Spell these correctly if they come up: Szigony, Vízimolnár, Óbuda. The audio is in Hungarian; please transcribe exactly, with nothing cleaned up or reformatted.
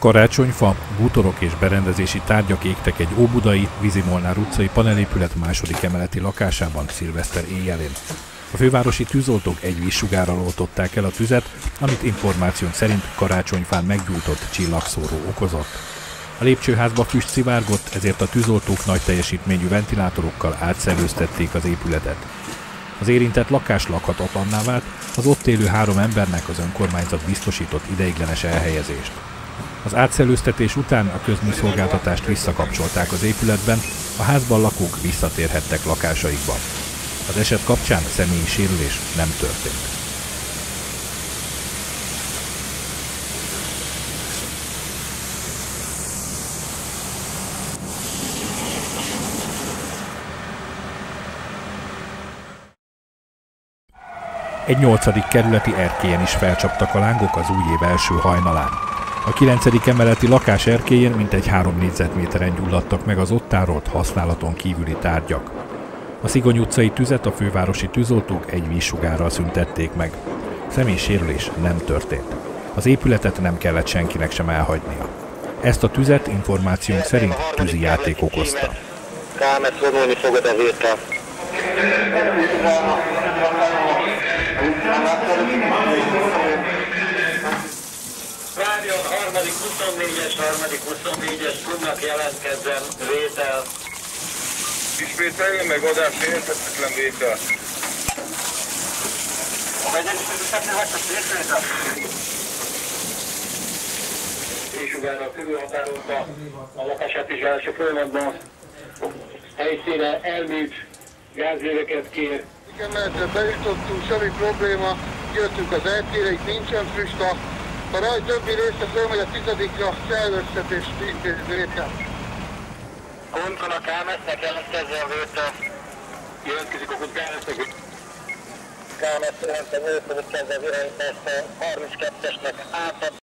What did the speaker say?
Karácsonyfa, bútorok és berendezési tárgyak égtek egy óbudai, Vízimolnár utcai panelépület második emeleti lakásában szilveszter éjjelén. A fővárosi tűzoltók egy vízsugárral oltották el a tüzet, amit információnk szerint karácsonyfán meggyújtott csillagszóró okozott. A lépcsőházba füst szivárgott, ezért a tűzoltók nagy teljesítményű ventilátorokkal átszellőztették az épületet. Az érintett lakás lakhatatlanná vált, az ott élő három embernek az önkormányzat biztosított ideiglenes elhelyezést. Az átszellőztetés után a közműszolgáltatást visszakapcsolták az épületben, a házban lakók visszatérhettek lakásaikba. Az eset kapcsán személyi sérülés nem történt. Egy nyolcadik kerületi erkélyen is felcsaptak a lángok az új év első hajnalán. A kilencedik emeleti lakás erkélyén mintegy három négyzetméteren gyulladtak meg az ott tárolt használaton kívüli tárgyak. A Szigony utcai tüzet a fővárosi tűzoltók egy vízsugárral szüntették meg. Személysérülés nem történt. Az épületet nem kellett senkinek sem elhagynia. Ezt a tüzet információnk szerint tűzi játék okozta. Kámet szorulni fogod a héttel. Várja a harmadik huszonnégyes, harmadik huszonnégyes klubnak jelentkezzen vétel. Ismételjön meg adás érthetetlen vétel. Éjsugára körülhatárolta a lakását is első folyamatban. Helyszíne elműt, gázvéreket kér. Igen, mert bejutottunk, semmi probléma, jöttünk az eltére, itt nincsen frista. A rajt többi része fölmegy a tizedikre a szellőztetés vétel. Konton a kámesznek jelentkezzen vétel. Jelentkezik a kutkánesznek. Kámesz jelentkezzen vétel, harminckettesnek átad.